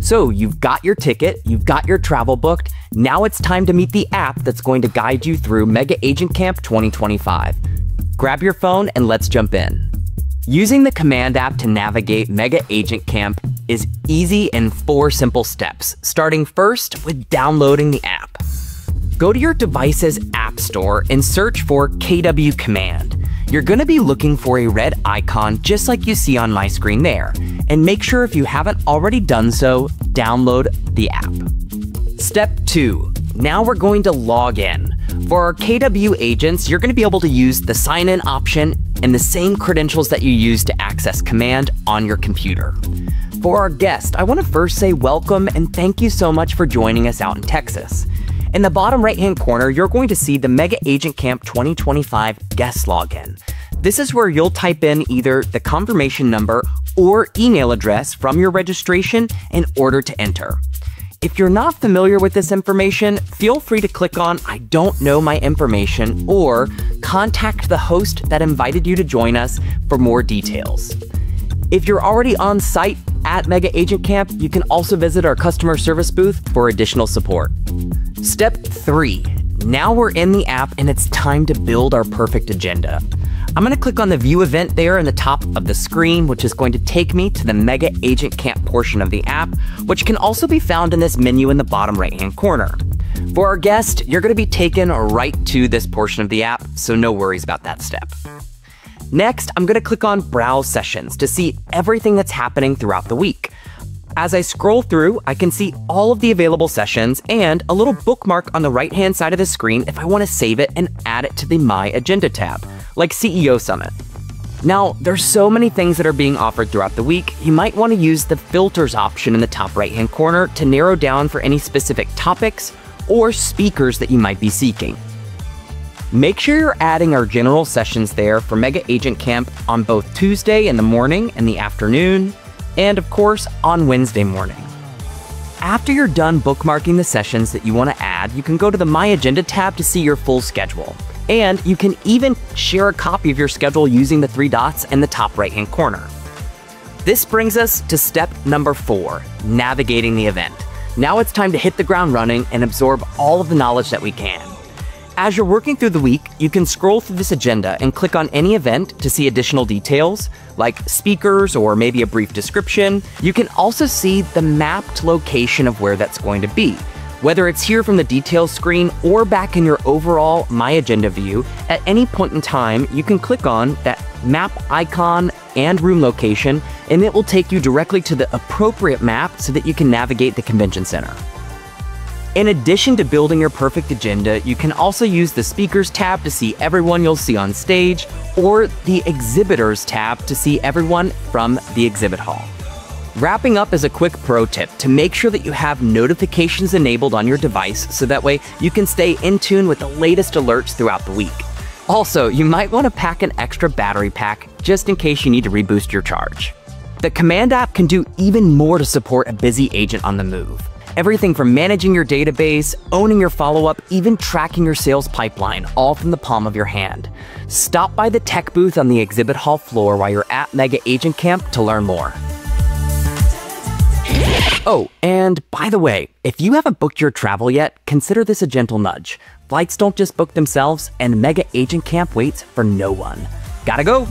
So you've got your ticket, you've got your travel booked, now it's time to meet the app that's going to guide you through Mega Agent Camp 2025. Grab your phone and let's jump in. Using the Command app to navigate Mega Agent Camp is easy in 4 simple steps, starting first with downloading the app. Go to your device's app store and search for KW Command. You're going to be looking for a red icon just like you see on my screen there, and make sure if you haven't already done so, download the app. Step 2. Now we're going to log in. For our KW agents, you're going to be able to use the sign-in option and the same credentials that you use to access Command on your computer. For our guest, I want to first say welcome and thank you so much for joining us out in Texas. In the bottom right-hand corner, you're going to see the Mega Agent Camp 2025 guest login. This is where you'll type in either the confirmation number or email address from your registration in order to enter. If you're not familiar with this information, feel free to click on I don't know my information or contact the host that invited you to join us for more details. If you're already on site at Mega Agent Camp, you can also visit our customer service booth for additional support. Step 3. Now we're in the app and it's time to build our perfect agenda. I'm going to click on the View event there in the top of the screen, which is going to take me to the Mega Agent Camp portion of the app, which can also be found in this menu in the bottom right-hand corner. For our guest, you're going to be taken right to this portion of the app, so no worries about that step. Next, I'm going to click on Browse Sessions to see everything that's happening throughout the week. As I scroll through, I can see all of the available sessions and a little bookmark on the right-hand side of the screen if I want to save it and add it to the My Agenda tab, like CEO Summit. Now, there's so many things that are being offered throughout the week, you might want to use the Filters option in the top right-hand corner to narrow down for any specific topics or speakers that you might be seeking. Make sure you're adding our general sessions there for Mega Agent Camp on both Tuesday in the morning and the afternoon, and of course on Wednesday morning. After you're done bookmarking the sessions that you want to add, you can go to the My Agenda tab to see your full schedule. And you can even share a copy of your schedule using the 3 dots in the top right-hand corner. This brings us to step number 4, navigating the event. Now it's time to hit the ground running and absorb all of the knowledge that we can. As you're working through the week, you can scroll through this agenda and click on any event to see additional details, like speakers or maybe a brief description. You can also see the mapped location of where that's going to be, whether it's here from the details screen or back in your overall My Agenda view. At any point in time, you can click on that map icon and room location, and it will take you directly to the appropriate map so that you can navigate the convention center. In addition to building your perfect agenda, you can also use the Speakers tab to see everyone you'll see on stage, or the Exhibitors tab to see everyone from the exhibit hall. Wrapping up is a quick pro tip to make sure that you have notifications enabled on your device so that way you can stay in tune with the latest alerts throughout the week. Also, you might want to pack an extra battery pack just in case you need to reboost your charge. The Command app can do even more to support a busy agent on the move. Everything from managing your database, owning your follow-up, even tracking your sales pipeline, all from the palm of your hand. Stop by the tech booth on the exhibit hall floor while you're at Mega Agent Camp to learn more. Oh, and by the way, if you haven't booked your travel yet, consider this a gentle nudge. Flights don't just book themselves, and Mega Agent Camp waits for no one. Gotta go!